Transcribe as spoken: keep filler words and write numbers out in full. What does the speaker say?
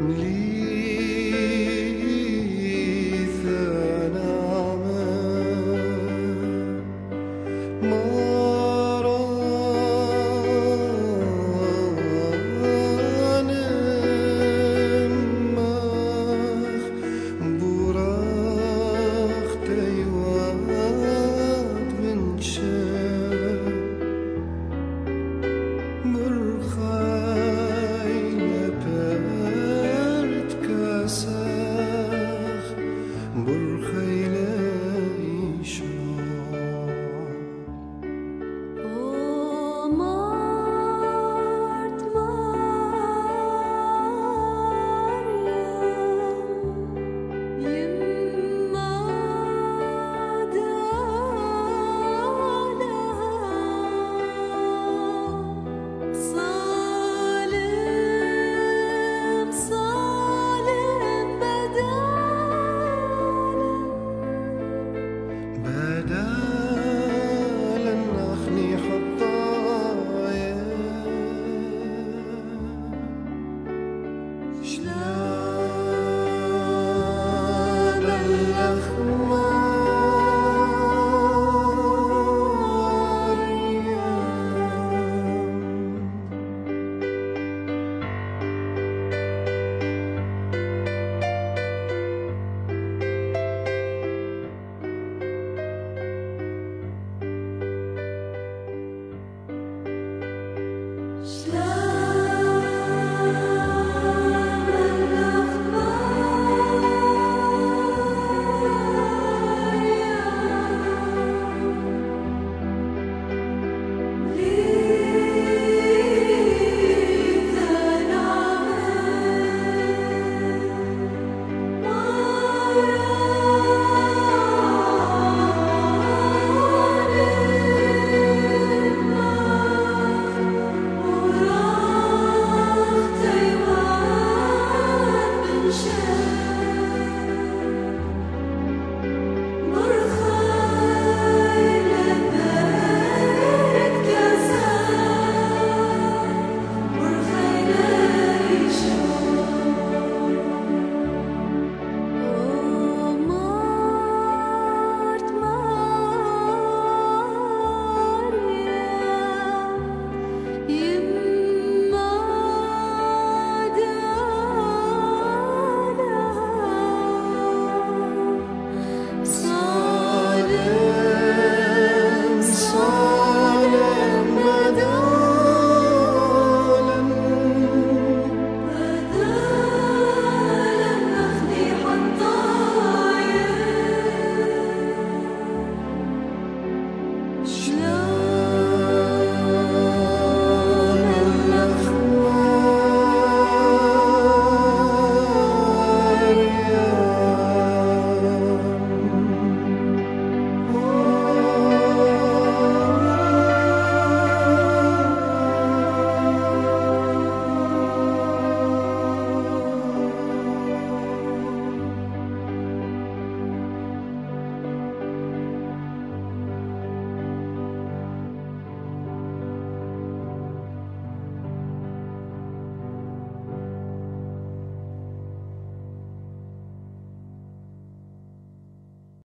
Leave.